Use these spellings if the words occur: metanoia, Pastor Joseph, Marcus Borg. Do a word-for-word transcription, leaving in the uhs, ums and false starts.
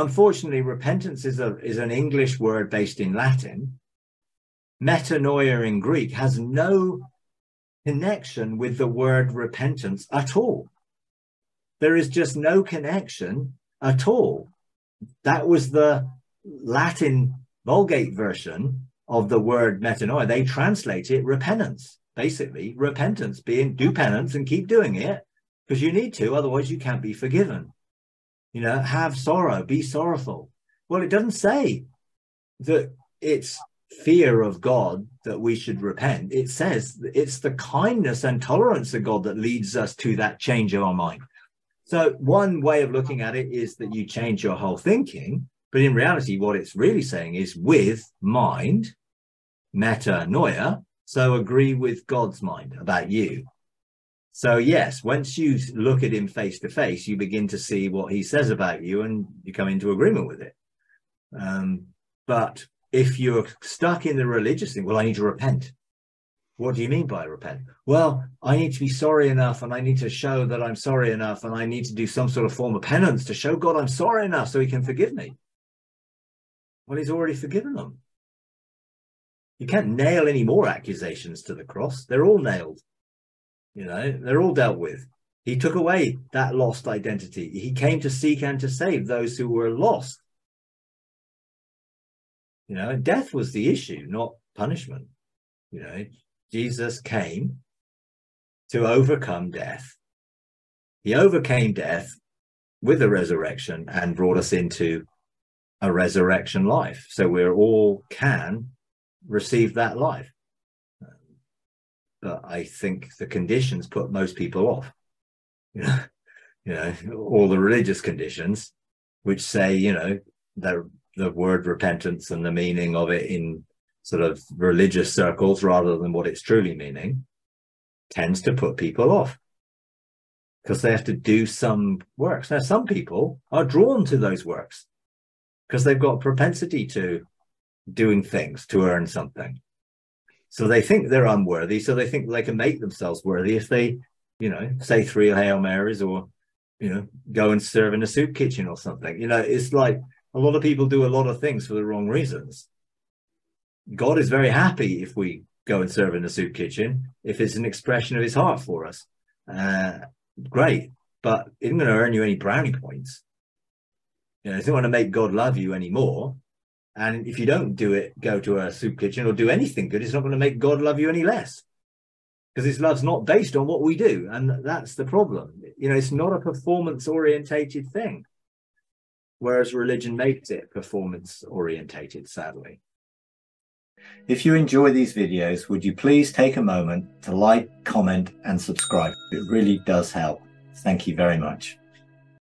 Unfortunately, repentance is, a, is an English word based in Latin. Metanoia in Greek has no connection with the word repentance at all. There is just no connection at all. That was the Latin Vulgate version of the word metanoia. They translate it repentance, basically repentance, being do penance and keep doing it because you need to, otherwise you can't be forgiven. You know, have sorrow, be sorrowful. Well, it doesn't say that it's fear of God that we should repent. It says it's the kindness and tolerance of God that leads us to that change of our mind. So one way of looking at it is that you change your whole thinking, but in reality, what it's really saying is with mind, metanoia, so agree with God's mind about you. So yes, once you look at him face to face, you begin to see what he says about you and you come into agreement with it. Um, but if you're stuck in the religious thing, well, I need to repent. What do you mean by repent? Well, I need to be sorry enough and I need to show that I'm sorry enough and I need to do some sort of form of penance to show God I'm sorry enough so he can forgive me. Well, he's already forgiven them. You can't nail any more accusations to the cross. They're all nailed. You know, they're all dealt with. He took away that lost identity. He came to seek and to save those who were lost. You know, and death was the issue, not punishment. You know, Jesus came to overcome death. He overcame death with the resurrection and brought us into a resurrection life. So we're all can receive that life. But I think the conditions put most people off, you know, you know, all the religious conditions, which say, you know, the, the word repentance and the meaning of it in sort of religious circles rather than what it's truly meaning, tends to put people off because they have to do some works. Now, some people are drawn to those works because they've got propensity to doing things to earn something. So they think they're unworthy. So they think they can make themselves worthy if they, you know, say three Hail Marys or, you know, go and serve in a soup kitchen or something. You know, it's like a lot of people do a lot of things for the wrong reasons. God is very happy if we go and serve in a soup kitchen, if it's an expression of his heart for us. Uh, great, but it isn't going to earn you any brownie points. You know, it's not going to make God love you anymore. And if you don't do it, go to a soup kitchen or do anything good, it's not going to make God love you any less because his love's not based on what we do. And that's the problem. You know, it's not a performance orientated thing, whereas religion makes it performance orientated, sadly. If you enjoy these videos, would you please take a moment to like, comment and subscribe? It really does help. Thank you very much.